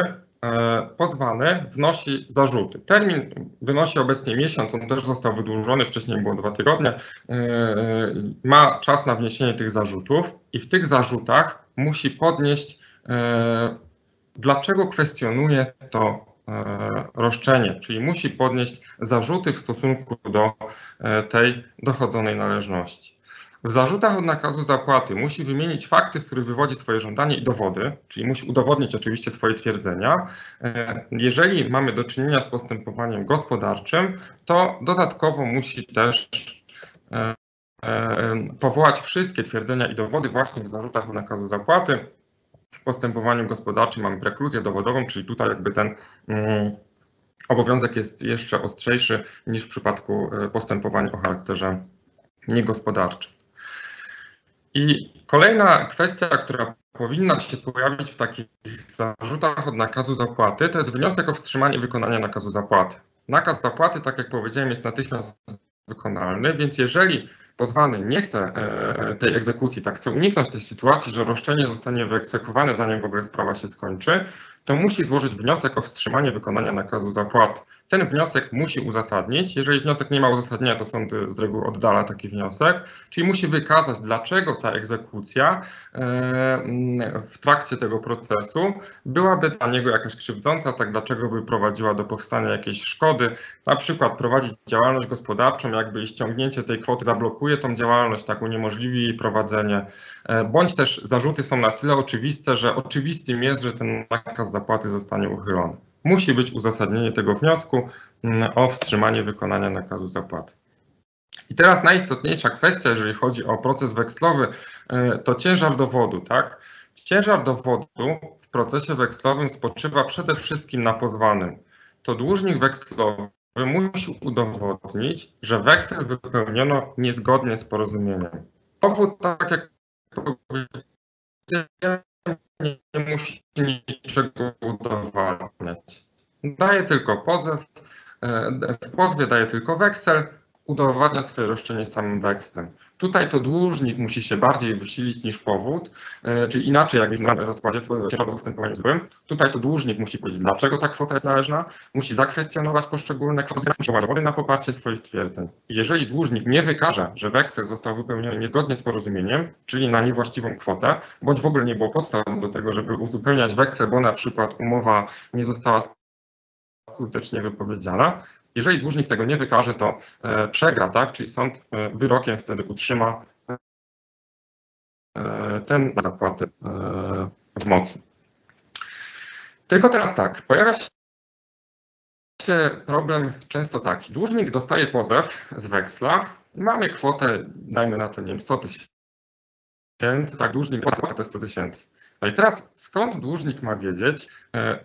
pozwany wnosi zarzuty. Termin wynosi obecnie miesiąc, on też został wydłużony, wcześniej było dwa tygodnie. Ma czas na wniesienie tych zarzutów i w tych zarzutach musi podnieść, dlaczego kwestionuje to roszczenie, czyli musi podnieść zarzuty w stosunku do tej dochodzonej należności. W zarzutach od nakazu zapłaty musi wymienić fakty, z których wywodzi swoje żądanie i dowody, czyli musi udowodnić oczywiście swoje twierdzenia. Jeżeli mamy do czynienia z postępowaniem gospodarczym, to dodatkowo musi też powołać wszystkie twierdzenia i dowody właśnie w zarzutach od nakazu zapłaty. W postępowaniu gospodarczym mamy prekluzję dowodową, czyli tutaj jakby ten obowiązek jest jeszcze ostrzejszy niż w przypadku postępowań o charakterze niegospodarczym. I kolejna kwestia, która powinna się pojawić w takich zarzutach od nakazu zapłaty, to jest wniosek o wstrzymanie wykonania nakazu zapłaty. Nakaz zapłaty, tak jak powiedziałem, jest natychmiast wykonalny, więc jeżeli pozwany nie chce tej egzekucji, tak chce uniknąć tej sytuacji, że roszczenie zostanie wyegzekwowane, zanim w ogóle sprawa się skończy, to musi złożyć wniosek o wstrzymanie wykonania nakazu zapłaty. Ten wniosek musi uzasadnić. Jeżeli wniosek nie ma uzasadnienia, to sąd z reguły oddala taki wniosek, czyli musi wykazać, dlaczego ta egzekucja w trakcie tego procesu byłaby dla niego jakaś krzywdząca, tak dlaczego by prowadziła do powstania jakiejś szkody, na przykład prowadzić działalność gospodarczą, jakby ściągnięcie tej kwoty zablokuje tą działalność, tak uniemożliwi jej prowadzenie, bądź też zarzuty są na tyle oczywiste, że oczywistym jest, że ten nakaz zapłaty zostanie uchylony. Musi być uzasadnienie tego wniosku o wstrzymanie wykonania nakazu zapłaty. I teraz najistotniejsza kwestia, jeżeli chodzi o proces wekslowy, to ciężar dowodu, tak? Ciężar dowodu w procesie wekslowym spoczywa przede wszystkim na pozwanym. To dłużnik wekslowy musi udowodnić, że weksel wypełniono niezgodnie z porozumieniem. Powód, tak jak powiedziałem, nie musi niczego udowadniać. Daje tylko pozew, w pozwie daje tylko weksel, udowadnia swoje roszczenie samym wekslem. Tutaj to dłużnik musi się bardziej wysilić niż powód, czyli inaczej, jak widzimy na rozkładzie w postępowaniu złym, tutaj to dłużnik musi powiedzieć, dlaczego ta kwota jest należna, musi zakwestionować poszczególne kwoty, musi dowody na poparcie swoich twierdzeń. Jeżeli dłużnik nie wykaże, że weksel został wypełniony niezgodnie z porozumieniem, czyli na niewłaściwą kwotę, bądź w ogóle nie było podstaw do tego, żeby uzupełniać weksel, bo na przykład umowa nie została skutecznie wypowiedziana, jeżeli dłużnik tego nie wykaże, to przegra, tak? Czyli sąd wyrokiem wtedy utrzyma ten zapłatę w mocy. Tylko teraz tak, pojawia się problem często taki. Dłużnik dostaje pozew z weksla, mamy kwotę, dajmy na to, nie wiem, sto tysięcy, tak, dłużnik płaci te sto tysięcy. No i teraz skąd dłużnik ma wiedzieć,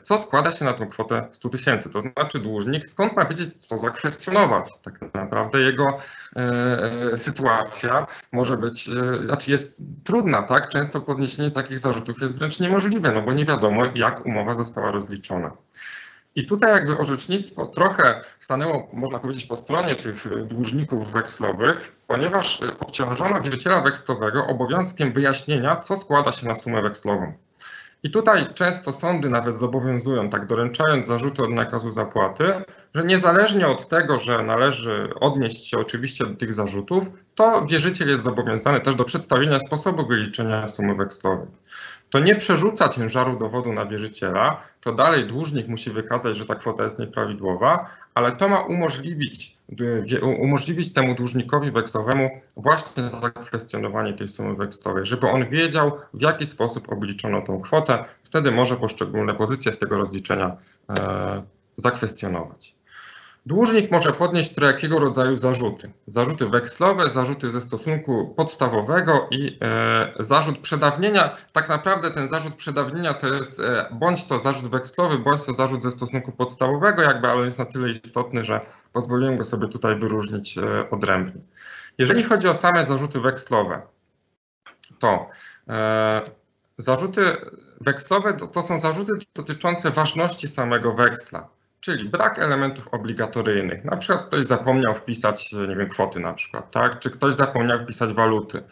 co składa się na tą kwotę stu tysięcy? To znaczy dłużnik skąd ma wiedzieć, co zakwestionować? Tak naprawdę jego e, sytuacja może być, e, znaczy jest trudna, tak? Często podniesienie takich zarzutów jest wręcz niemożliwe, no bo nie wiadomo, jak umowa została rozliczona. I tutaj jakby orzecznictwo trochę stanęło, można powiedzieć, po stronie tych dłużników wekslowych, ponieważ obciążono wierzyciela wekslowego obowiązkiem wyjaśnienia, co składa się na sumę wekslową. I tutaj często sądy nawet zobowiązują, tak doręczając zarzuty od nakazu zapłaty, że niezależnie od tego, że należy odnieść się oczywiście do tych zarzutów, to wierzyciel jest zobowiązany też do przedstawienia sposobu wyliczenia sumy wekslowej. To nie przerzuca ciężaru dowodu na wierzyciela, to dalej dłużnik musi wykazać, że ta kwota jest nieprawidłowa, ale to ma umożliwić umożliwić temu dłużnikowi wekslowemu właśnie zakwestionowanie tej sumy wekslowej, żeby on wiedział, w jaki sposób obliczono tą kwotę, wtedy może poszczególne pozycje z tego rozliczenia e, zakwestionować. Dłużnik może podnieść wszelkiego rodzaju zarzuty. Zarzuty wekslowe, zarzuty ze stosunku podstawowego i e, zarzut przedawnienia. Tak naprawdę ten zarzut przedawnienia to jest e, bądź to zarzut wekslowy, bądź to zarzut ze stosunku podstawowego, jakby, ale jest na tyle istotny, że pozwoliłem go sobie tutaj wyróżnić e, odrębnie. Jeżeli chodzi o same zarzuty wekslowe, to e, zarzuty wekslowe to, to są zarzuty dotyczące ważności samego weksla. Czyli brak elementów obligatoryjnych. Na przykład ktoś zapomniał wpisać, nie wiem, kwoty na przykład, tak? Czy ktoś zapomniał wpisać waluty,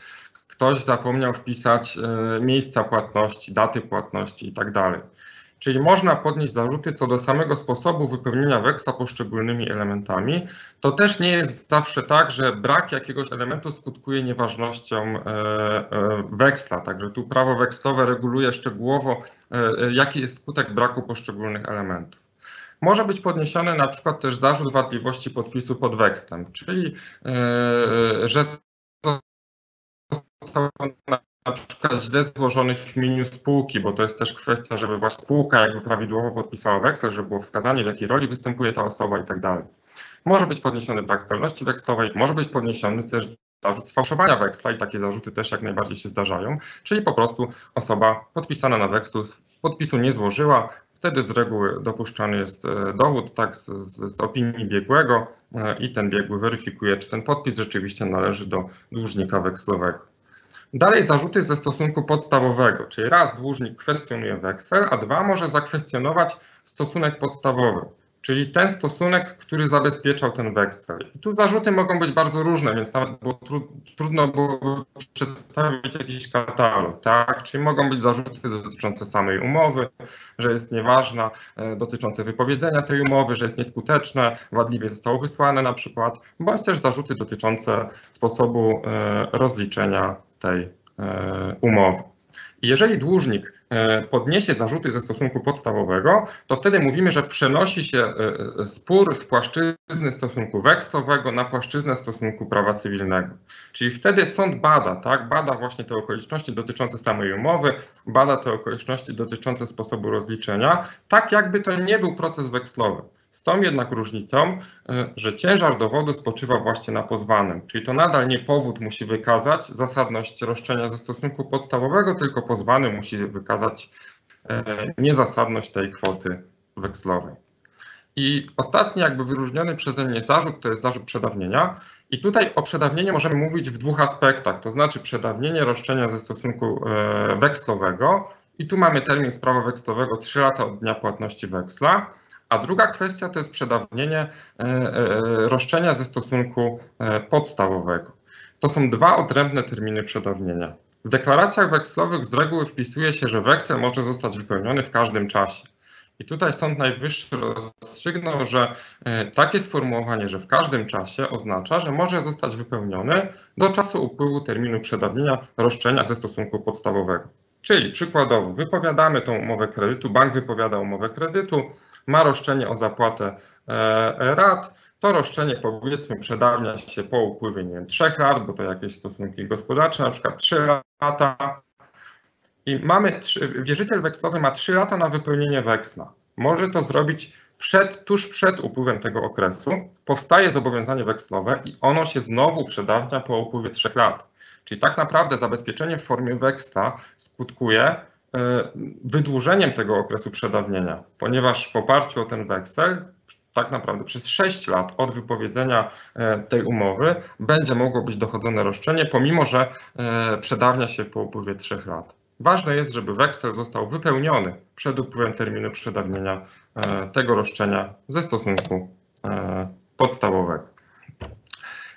ktoś zapomniał wpisać y, miejsca płatności, daty płatności i tak dalej. Czyli można podnieść zarzuty co do samego sposobu wypełnienia weksla poszczególnymi elementami. To też nie jest zawsze tak, że brak jakiegoś elementu skutkuje nieważnością weksla. Także tu prawo wekslowe reguluje szczegółowo, jaki jest skutek braku poszczególnych elementów. Może być podniesiony na przykład też zarzut wadliwości podpisu pod wekslem, czyli yy, że został na przykład źle złożony w imieniu spółki, bo to jest też kwestia, żeby właśnie spółka jakby prawidłowo podpisała weksel, żeby było wskazanie, w jakiej roli występuje ta osoba i tak dalej. Może być podniesiony brak zdolności wekslowej, może być podniesiony też zarzut sfałszowania weksla i takie zarzuty też jak najbardziej się zdarzają, czyli po prostu osoba podpisana na wekslu podpisu nie złożyła. Wtedy z reguły dopuszczany jest dowód tak z, z, z opinii biegłego i ten biegły weryfikuje, czy ten podpis rzeczywiście należy do dłużnika wekslowego. Dalej zarzuty ze stosunku podstawowego, czyli raz dłużnik kwestionuje weksel, a dwa może zakwestionować stosunek podstawowy, czyli ten stosunek, który zabezpieczał ten weksel. I tu zarzuty mogą być bardzo różne, więc nawet było tru, trudno było przedstawić jakiś katalog, tak? Czyli mogą być zarzuty dotyczące samej umowy, że jest nieważna, e, dotyczące wypowiedzenia tej umowy, że jest nieskuteczne, wadliwie zostało wysłane na przykład, bądź też zarzuty dotyczące sposobu e, rozliczenia tej e, umowy. I jeżeli dłużnik podniesie zarzuty ze stosunku podstawowego, to wtedy mówimy, że przenosi się spór z płaszczyzny stosunku wekslowego na płaszczyznę stosunku prawa cywilnego. Czyli wtedy sąd bada, tak? Bada właśnie te okoliczności dotyczące samej umowy, bada te okoliczności dotyczące sposobu rozliczenia, tak jakby to nie był proces wekslowy. Z tą jednak różnicą, że ciężar dowodu spoczywa właśnie na pozwanym, czyli to nadal nie powód musi wykazać zasadność roszczenia ze stosunku podstawowego, tylko pozwany musi wykazać niezasadność tej kwoty wekslowej. I ostatni jakby wyróżniony przeze mnie zarzut to jest zarzut przedawnienia. I tutaj o przedawnieniu możemy mówić w dwóch aspektach, to znaczy przedawnienie roszczenia ze stosunku wekslowego i tu mamy termin z prawa wekslowego trzy lata od dnia płatności weksla. A druga kwestia to jest przedawnienie roszczenia ze stosunku podstawowego. To są dwa odrębne terminy przedawnienia. W deklaracjach wekslowych z reguły wpisuje się, że weksel może zostać wypełniony w każdym czasie. I tutaj Sąd Najwyższy rozstrzygnął, że takie sformułowanie, że w każdym czasie oznacza, że może zostać wypełniony do czasu upływu terminu przedawnienia roszczenia ze stosunku podstawowego. Czyli przykładowo wypowiadamy tą umowę kredytu, bank wypowiada umowę kredytu, ma roszczenie o zapłatę e, rat, to roszczenie powiedzmy przedawnia się po upływie nie wiem, trzech lat, bo to jakieś stosunki gospodarcze, na przykład trzy lata. I mamy trzy, wierzyciel wekslowy ma trzy lata na wypełnienie weksla. Może to zrobić przed, tuż przed upływem tego okresu. Powstaje zobowiązanie wekslowe i ono się znowu przedawnia po upływie trzech lat. Czyli tak naprawdę zabezpieczenie w formie weksla skutkuje wydłużeniem tego okresu przedawnienia, ponieważ w oparciu o ten weksel tak naprawdę przez sześć lat od wypowiedzenia tej umowy będzie mogło być dochodzone roszczenie, pomimo że przedawnia się po upływie trzech lat. Ważne jest, żeby weksel został wypełniony przed upływem terminu przedawnienia tego roszczenia ze stosunku podstawowego.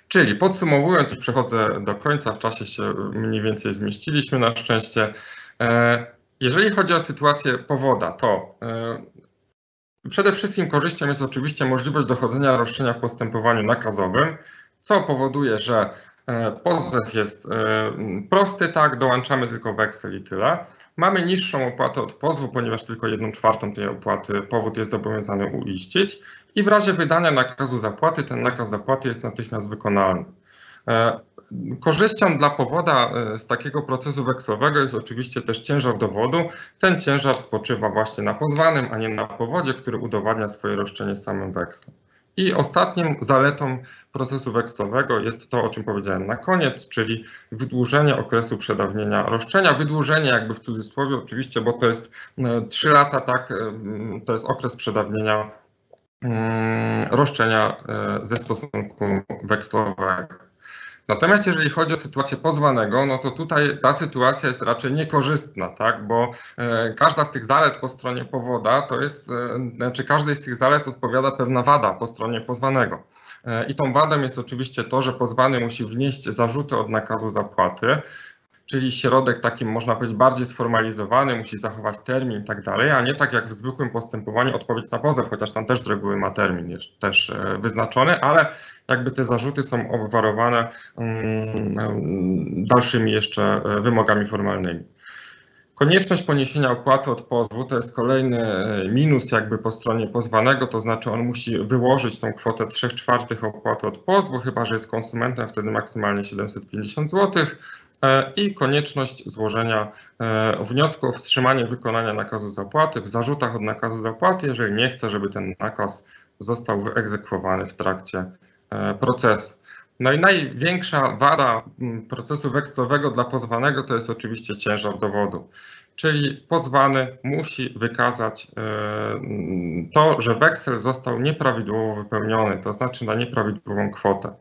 Czyli podsumowując, już przechodzę do końca, w czasie się mniej więcej zmieściliśmy na szczęście. Jeżeli chodzi o sytuację powoda, to przede wszystkim korzyścią jest oczywiście możliwość dochodzenia roszczenia w postępowaniu nakazowym, co powoduje, że pozew jest prosty, tak, dołączamy tylko weksel i tyle. Mamy niższą opłatę od pozwu, ponieważ tylko jedną czwartą tej opłaty powód jest zobowiązany uiścić i w razie wydania nakazu zapłaty ten nakaz zapłaty jest natychmiast wykonalny. Korzyścią dla powoda z takiego procesu wekslowego jest oczywiście też ciężar dowodu. Ten ciężar spoczywa właśnie na pozwanym, a nie na powodzie, który udowadnia swoje roszczenie samym wekslem. I ostatnim zaletą procesu wekslowego jest to, o czym powiedziałem na koniec, czyli wydłużenie okresu przedawnienia roszczenia. Wydłużenie jakby w cudzysłowie oczywiście, bo to jest trzy lata, tak, to jest okres przedawnienia roszczenia ze stosunku wekslowego. Natomiast jeżeli chodzi o sytuację pozwanego, no to tutaj ta sytuacja jest raczej niekorzystna, tak? Bo każda z tych zalet po stronie powoda to jest, znaczy każdej z tych zalet odpowiada pewna wada po stronie pozwanego. I tą wadą jest oczywiście to, że pozwany musi wnieść zarzuty od nakazu zapłaty, czyli środek takim, można powiedzieć, bardziej sformalizowany, musi zachować termin i tak dalej, a nie tak jak w zwykłym postępowaniu odpowiedź na pozew, chociaż tam też z reguły ma termin jest też wyznaczony, ale jakby te zarzuty są obwarowane dalszymi jeszcze wymogami formalnymi. Konieczność poniesienia opłaty od pozwu to jest kolejny minus jakby po stronie pozwanego, to znaczy on musi wyłożyć tą kwotę trzech czwartych opłaty od pozwu, chyba że jest konsumentem, wtedy maksymalnie siedemset pięćdziesiąt złotych. I konieczność złożenia wniosku o wstrzymanie wykonania nakazu zapłaty w zarzutach od nakazu zapłaty, jeżeli nie chce, żeby ten nakaz został wyegzekwowany w trakcie procesu. No i największa wada procesu wekslowego dla pozwanego to jest oczywiście ciężar dowodu, czyli pozwany musi wykazać to, że weksel został nieprawidłowo wypełniony, to znaczy na nieprawidłową kwotę.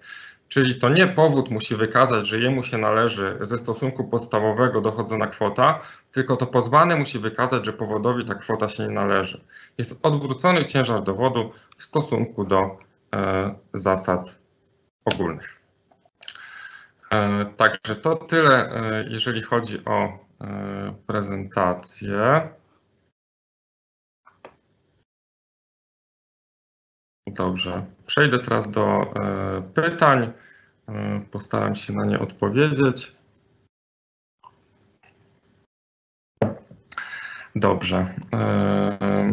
Czyli to nie powód musi wykazać, że jemu się należy ze stosunku podstawowego dochodzona kwota, tylko to pozwany musi wykazać, że powodowi ta kwota się nie należy. Jest odwrócony ciężar dowodu w stosunku do e, zasad ogólnych. E, także to tyle, e, jeżeli chodzi o e, prezentację. Dobrze, przejdę teraz do e, pytań. E, postaram się na nie odpowiedzieć. Dobrze, e,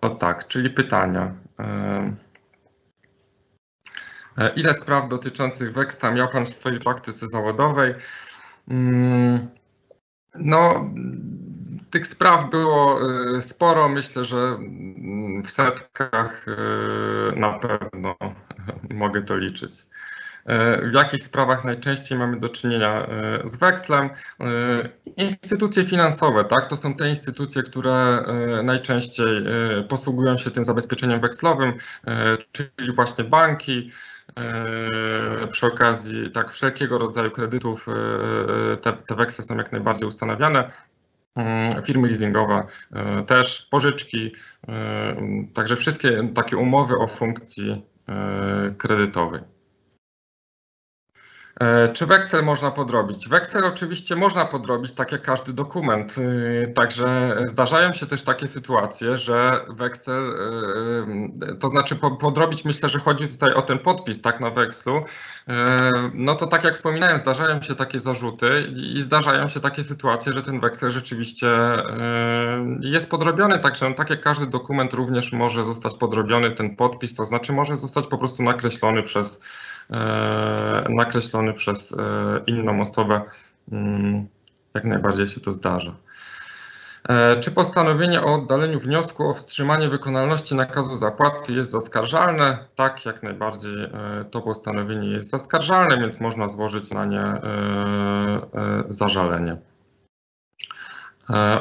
to tak, czyli pytania. E, ile spraw dotyczących weksla miał Pan w swojej praktyce zawodowej? Mm, no... Tych spraw było sporo, myślę, że w setkach na pewno mogę to liczyć. W jakich sprawach najczęściej mamy do czynienia z wekslem? Instytucje finansowe, tak? To są te instytucje, które najczęściej posługują się tym zabezpieczeniem wekslowym, czyli właśnie banki. Przy okazji tak wszelkiego rodzaju kredytów te, te weksle są jak najbardziej ustanawiane. Firmy leasingowe też, pożyczki, także wszystkie takie umowy o funkcji kredytowej. Czy weksel można podrobić? Weksel oczywiście można podrobić, tak jak każdy dokument. Także zdarzają się też takie sytuacje, że weksel, to znaczy podrobić, myślę, że chodzi tutaj o ten podpis, tak, na wekslu. No to tak jak wspominałem, zdarzają się takie zarzuty i zdarzają się takie sytuacje, że ten weksel rzeczywiście jest podrobiony. Także on, tak jak każdy dokument, również może zostać podrobiony ten podpis, to znaczy może zostać po prostu nakreślony przez nakreślony przez inną osobę, jak najbardziej się to zdarza. Czy postanowienie o oddaleniu wniosku o wstrzymanie wykonalności nakazu zapłaty jest zaskarżalne? Tak, jak najbardziej to postanowienie jest zaskarżalne, więc można złożyć na nie zażalenie.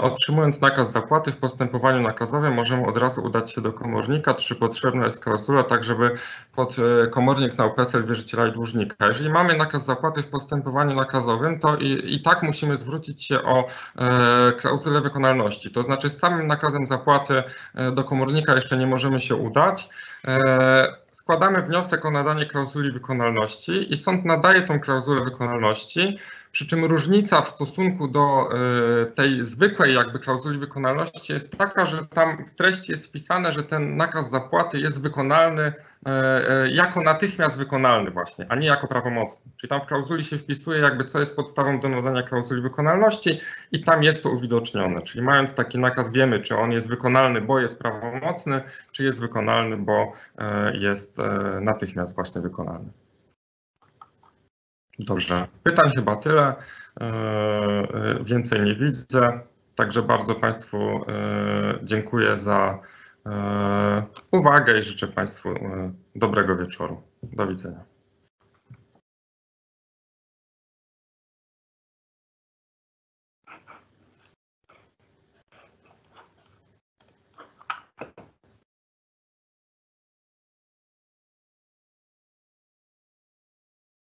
Otrzymując nakaz zapłaty w postępowaniu nakazowym, możemy od razu udać się do komornika, czy potrzebna jest klauzula, tak żeby pod komornik znał PESEL wierzyciela i dłużnika. Jeżeli mamy nakaz zapłaty w postępowaniu nakazowym, to i, i tak musimy zwrócić się o e, klauzulę wykonalności. To znaczy z samym nakazem zapłaty e, do komornika jeszcze nie możemy się udać. E, składamy wniosek o nadanie klauzuli wykonalności i sąd nadaje tą klauzulę wykonalności. Przy czym różnica w stosunku do tej zwykłej jakby klauzuli wykonalności jest taka, że tam w treści jest wpisane, że ten nakaz zapłaty jest wykonalny jako natychmiast wykonalny właśnie, a nie jako prawomocny. Czyli tam w klauzuli się wpisuje jakby co jest podstawą do nadania klauzuli wykonalności i tam jest to uwidocznione. Czyli mając taki nakaz wiemy, czy on jest wykonalny, bo jest prawomocny, czy jest wykonalny, bo jest natychmiast właśnie wykonalny. Dobrze, pytań chyba tyle, yy, więcej nie widzę, także bardzo Państwu yy, dziękuję za yy, uwagę i życzę Państwu yy, dobrego wieczoru. Do widzenia.